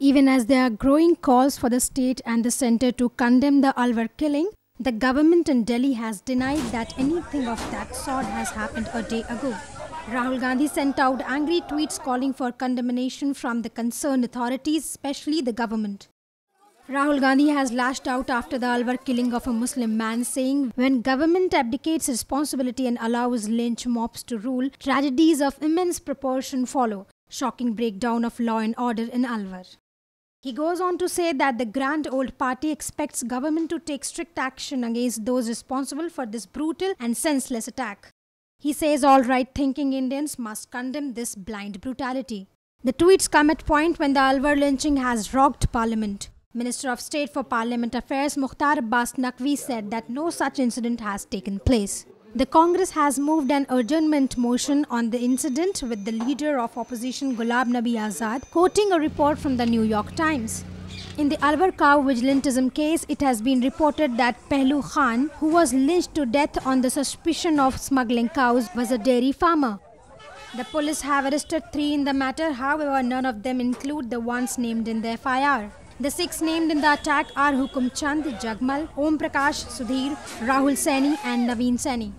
Even as there are growing calls for the state and the centre to condemn the Alwar killing, the government in Delhi has denied that anything of that sort has happened a day ago. Rahul Gandhi sent out angry tweets calling for condemnation from the concerned authorities, especially the government. Rahul Gandhi has lashed out after the Alwar killing of a Muslim man, saying, "When government abdicates responsibility and allows lynch mobs to rule, tragedies of immense proportion follow. Shocking breakdown of law and order in Alwar." He goes on to say that the grand old party expects government to take strict action against those responsible for this brutal and senseless attack. He says all right-thinking Indians must condemn this blind brutality. The tweets come at a point when the Alwar lynching has rocked Parliament. Minister of State for Parliament Affairs Mukhtar Abbas Naqvi said that no such incident has taken place. The Congress has moved an adjournment motion on the incident with the leader of opposition Gulab Nabi Azad quoting a report from the New York Times. In the Alwar cow vigilantism case, it has been reported that Pehlu Khan, who was lynched to death on the suspicion of smuggling cows, was a dairy farmer. The police have arrested 3 in the matter, however none of them include the ones named in the FIR. The 6 named in the attack are Hukum Chand, Jagmal, Om Prakash Sudhir, Rahul Saini and Naveen Saini.